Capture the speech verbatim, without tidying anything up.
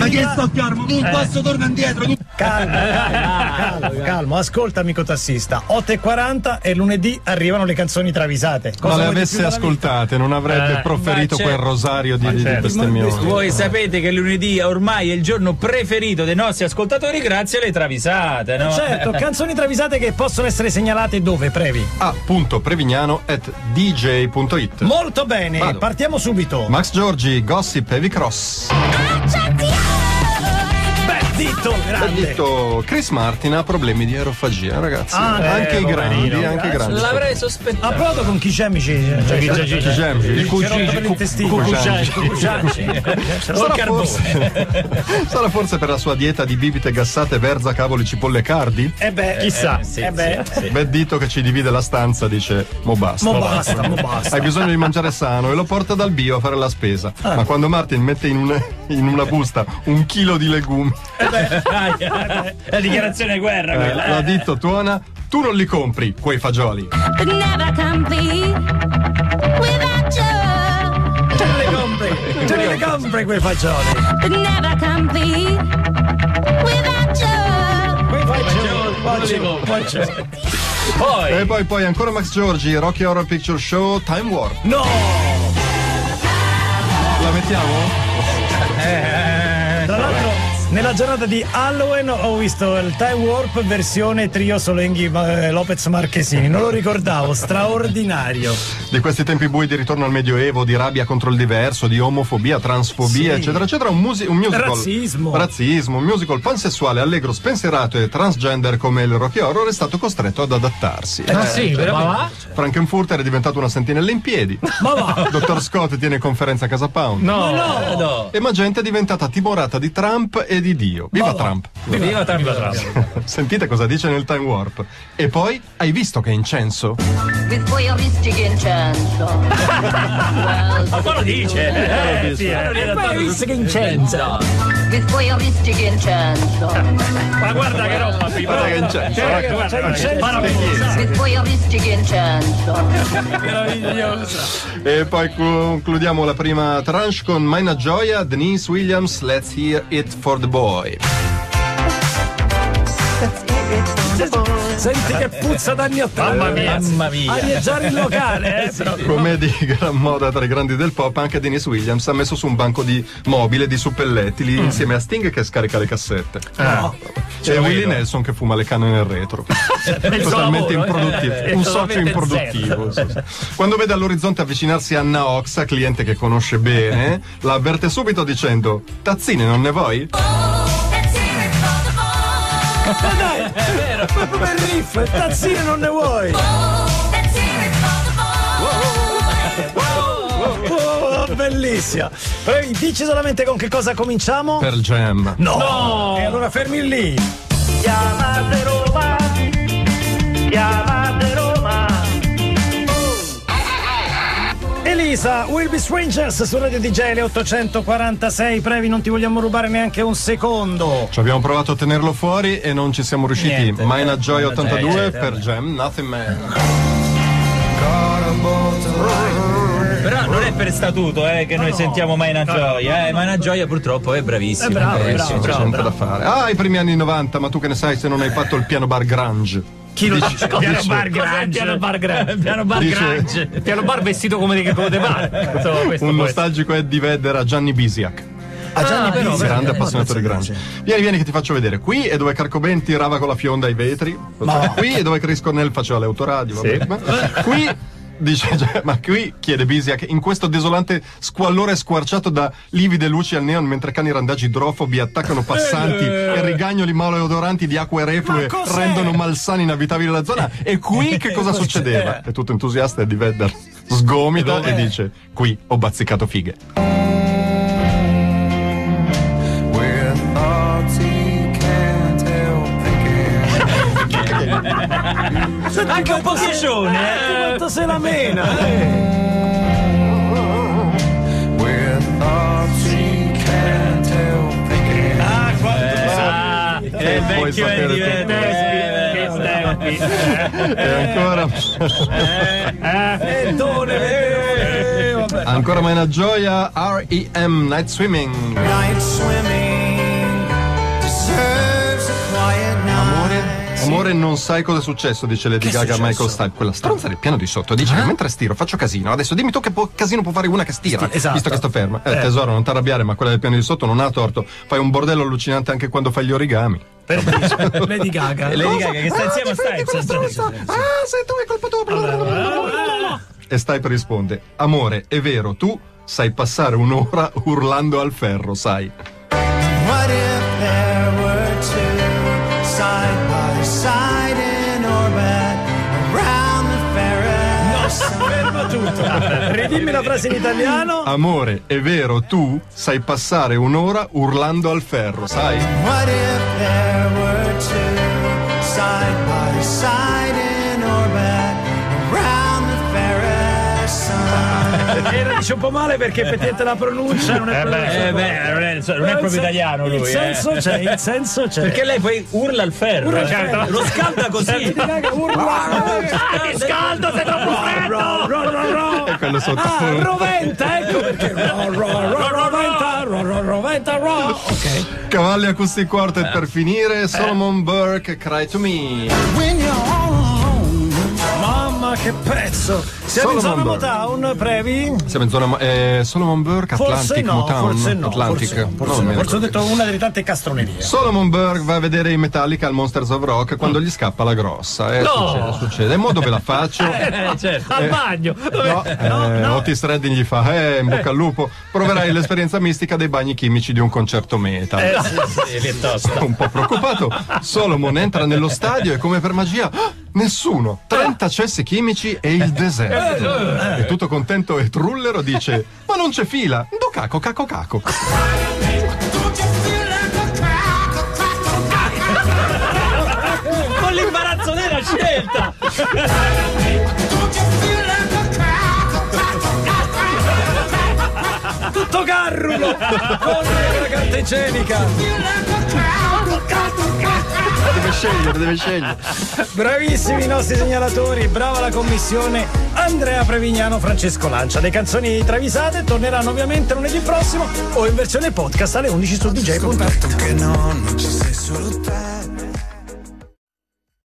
Ma che sto calmo, un passo torna indietro. Calmo, calmo, calmo, ascolta amico tassista, otto e quaranta e lunedì arrivano le canzoni travisate. Cosa ma le avesse ascoltate non avrebbe eh, proferito quel rosario di, di bestemmioni. Voi sapete che lunedì ormai è il giorno preferito dei nostri ascoltatori grazie alle travisate, no? Certo, canzoni travisate che possono essere segnalate dove, Previ? A punto Prevignano at dj.it. Molto bene, vado. Partiamo subito. Max Giorgi, Gossip, Heavy Cross. Zitto, grande. Ho detto, Chris Martin ha problemi di aerofagia, ragazzi. Ah, anche eh, i grandi, no, anche i grandi. L'avrei sospettato. Approdo con chi c'è amici. Il cucino. Sarà forse per la sua dieta di bibite gassate, verza, cavoli, cipolle, cardi? Eh beh, chissà. Eh beh, Beddito che ci divide la stanza dice, mo basta. Mo basta, mo basta. Hai bisogno di mangiare sano e lo porta dal bio a fare la spesa. Ma quando Martin mette in una busta un chilo di legumi, la dichiarazione di guerra, eh, quella. La ditto tuona, tu non li compri quei fagioli. Never complete without you. Tu li compri, tu li compri quei fagioli. Never complete without you. Quei fagioli, fagioli, fagioli. Poi. E poi poi ancora Max Giorgi, Rocky Horror Picture Show, Time Warp. No! La mettiamo? Eh, tra l'altro nella giornata di Halloween ho visto il Time Warp versione trio Solenghi Lopez Marchesini, non lo ricordavo, straordinario. Di questi tempi bui di ritorno al Medioevo, di rabbia contro il diverso, di omofobia, transfobia, sì, eccetera, eccetera, un, musi- un musical razzismo. razzismo, un musical pansessuale, allegro, spensierato e transgender come il Rocky Horror è stato costretto ad adattarsi. Eh, eh sì, però ma va? Frankenfurter è diventato una sentinella in piedi. Ma va? doctor Scott tiene conferenza a Casa Pound. No, no, no. E Magenta è diventata timorata di Trump e di Dio. Viva Trump. Viva, viva Trump! Viva Trump! Sentite cosa dice nel Time Warp. E poi, hai visto che incenso? With poi ho visto che incenso. Ma quello dice! Eh, sì, eh, poi ho visto che incenso. With poi ho visto che incenso. Ma guarda che roba! Guarda che incenso! With poi ho visto che incenso. Meravigliosa! E poi concludiamo la prima tranche con Maina Joy, Dennis Williams, Let's Hear It For The Boy. Senti che puzza d'anni ottanta. Mamma mia, mamma mia. Arieggiare il locale, eh? Sì, sì. Come di gran moda tra i grandi del pop, anche Dennis Williams ha messo su un banco di mobile di suppelletti lì mm. insieme a Sting che scarica le cassette. No. Eh. E Willie Nelson che fuma le canne nel retro. Totalmente improduttivo, eh, un socio improduttivo. Sì, sì. Quando vede all'orizzonte avvicinarsi Anna Oxa, cliente che conosce bene, la avverte subito dicendo: tazzine non ne vuoi? Ma dai, è vero, è proprio il riff, tazzine non ne vuoi. Oh, bellissima. Previ, dici solamente con che cosa cominciamo? Per Jam. No. no. E allora fermi lì. Chiamate Roma. Chiamate Roma. Elisa, Will Be Strangers su Radio D J, le ottocentoquarantasei. Previ, non ti vogliamo rubare neanche un secondo. Ci abbiamo provato a tenerlo fuori e non ci siamo riusciti. Niente, Maina Joy ottantadue Joy, per Jam, Nothing Man. Però non è per statuto eh, che no, noi sentiamo Maina no, Joy. No, no, eh. Maina Joy purtroppo è bravissima. È bravo, è bravo, bravo, bravo. Da fare. Ah, i primi anni novanta, ma tu che ne sai se non hai fatto il piano bar grunge? Chi lo dice? Piano bar grunge, piano bar grunge, piano bar grunge, piano bar vestito come di che potete fare. Un nostalgico è di Vedder a Gianni Bisiach. A Gianni ah, però, grande appassionato di grunge. Vieni, vieni che ti faccio vedere. Qui è dove Carco Benti rava con la fionda ai vetri. Ma. Qui è dove Chris Cornell faceva le autoradio. Sì. Qui dice, ma qui chiede Bisiach in questo desolante squallore squarciato da livide luci al neon mentre cani randagi idrofobi attaccano passanti eh, e rigagnoli maleodoranti di acque reflue rendono malsani inabitabile la zona. E qui che cosa succedeva? È tutto entusiasta e di Vedder sgomita Dov'è? E dice: qui ho bazzicato fighe. Anche un po' socione, eh, quanto se la mena, eh. Ah, quanto ah, è vecchio e divertente. E ancora Fentone, eh, eh, eh, eh, ancora Maina Gioia, R E M Night Swimming. Night Swimming. amore, non sai cosa è successo, dice Lady Gaga a Michael Stipe. Quella stronza del piano di sotto dice che mentre stiro faccio casino, adesso dimmi tu che po- casino può fare una che stira, Sti- esatto. visto che sto ferma. Eh, eh. Tesoro, non t'arrabbiare, ma quella del piano di sotto non ha torto, fai un bordello allucinante anche quando fai gli origami. Lady Gaga. Lady Gaga che sta insieme a Stipe. Ah, sei tu, è colpa tua. E Stipe risponde: amore, è vero, tu sai passare un'ora urlando al ferro, sai. What if there were two side by side in orbit around the Ferris? No, ferma tutto. Ridimmi la frase in italiano. Amore, è vero, tu sai passare un'ora urlando al ferro, sai. What if there were two side by side in orbit around the Ferris? Sun? Era dice un po' male perché effettivamente la pronuncia non è proprio, eh beh, eh beh, non è, non è proprio italiano lui. Il senso eh. c'è, il senso c'è. Perché lei poi urla al ferro, urla ferro. Lo scalda così. Urla. Ti scaldo, sei troppo freddo. Ro, ro, ro. E quello sotto. Ah, roventa, ecco perché. Ro, ro, ro, roventa, ro, ro, roventa, ro. Ok. Cavalli a questi quartet eh. per finire. Solomon Burke, Cry to Me. When you're Mamma che pezzo! Siamo in zona Motown, Previ? Siamo in zona eh, Solomon Burke, Atlantic, no, Motown, forse no, Atlantic. Forse, forse, no, forse ho detto una delle tante castronerie. Solomon Burke va a vedere i Metallica al Monsters of Rock quando gli scappa la grossa. Eh, no. Succede, succede. E mo dove la faccio? eh, certo. eh, al bagno! No, eh, no, no. Otis Redding gli fa, eh, in bocca al lupo, proverai l'esperienza mistica dei bagni chimici di un concerto metal. Eh, sì, sì, piuttosto. Un po' preoccupato, Solomon entra nello stadio e come per magia, nessuno! trenta cessi chimici e il deserto. E tutto contento e trullero dice: ma non c'è fila! Do caco caco caco. Con l'imbarazzo della scelta! Tutto carrulo! Con la carta igienica! Deve scegliere, deve scegliere. Bravissimi i nostri segnalatori, brava la commissione. Andrea Prevignano, Francesco Lancia. Le canzoni travisate torneranno ovviamente lunedì prossimo o in versione podcast alle undici su D J punto net.